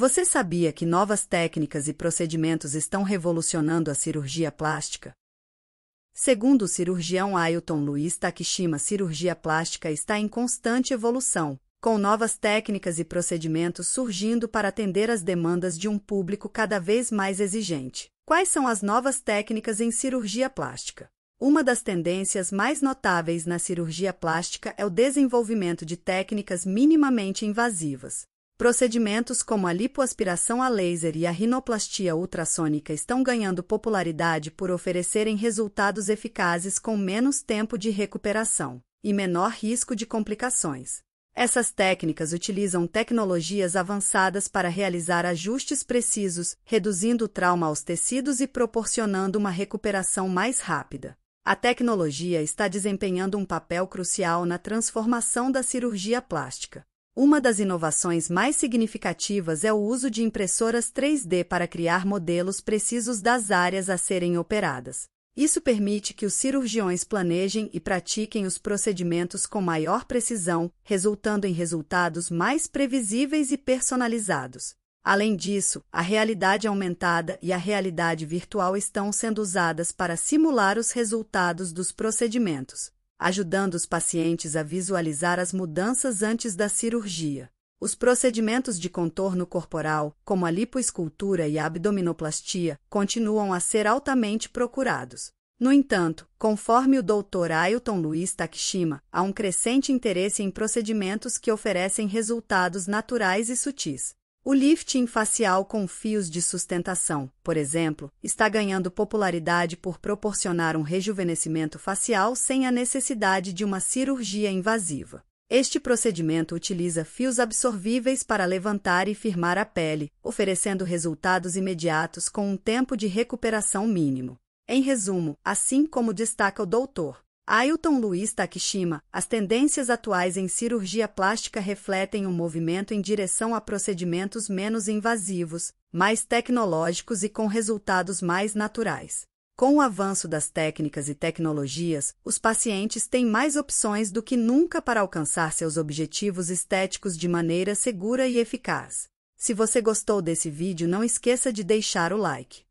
Você sabia que novas técnicas e procedimentos estão revolucionando a cirurgia plástica? Segundo o cirurgião Ailthon Luiz Takishima, a cirurgia plástica está em constante evolução, com novas técnicas e procedimentos surgindo para atender às demandas de um público cada vez mais exigente. Quais são as novas técnicas em cirurgia plástica? Uma das tendências mais notáveis na cirurgia plástica é o desenvolvimento de técnicas minimamente invasivas. Procedimentos como a lipoaspiração a laser e a rinoplastia ultrassônica estão ganhando popularidade por oferecerem resultados eficazes com menos tempo de recuperação e menor risco de complicações. Essas técnicas utilizam tecnologias avançadas para realizar ajustes precisos, reduzindo o trauma aos tecidos e proporcionando uma recuperação mais rápida. A tecnologia está desempenhando um papel crucial na transformação da cirurgia plástica. Uma das inovações mais significativas é o uso de impressoras 3D para criar modelos precisos das áreas a serem operadas. Isso permite que os cirurgiões planejem e pratiquem os procedimentos com maior precisão, resultando em resultados mais previsíveis e personalizados. Além disso, a realidade aumentada e a realidade virtual estão sendo usadas para simular os resultados dos procedimentos, ajudando os pacientes a visualizar as mudanças antes da cirurgia. Os procedimentos de contorno corporal, como a lipoescultura e a abdominoplastia, continuam a ser altamente procurados. No entanto, conforme o Dr. Ailthon Luiz Takishima, há um crescente interesse em procedimentos que oferecem resultados naturais e sutis. O lifting facial com fios de sustentação, por exemplo, está ganhando popularidade por proporcionar um rejuvenescimento facial sem a necessidade de uma cirurgia invasiva. Este procedimento utiliza fios absorvíveis para levantar e firmar a pele, oferecendo resultados imediatos com um tempo de recuperação mínimo. Em resumo, assim como destaca o Dr. Ailthon Luiz Takishima, as tendências atuais em cirurgia plástica refletem um movimento em direção a procedimentos menos invasivos, mais tecnológicos e com resultados mais naturais. Com o avanço das técnicas e tecnologias, os pacientes têm mais opções do que nunca para alcançar seus objetivos estéticos de maneira segura e eficaz. Se você gostou desse vídeo, não esqueça de deixar o like.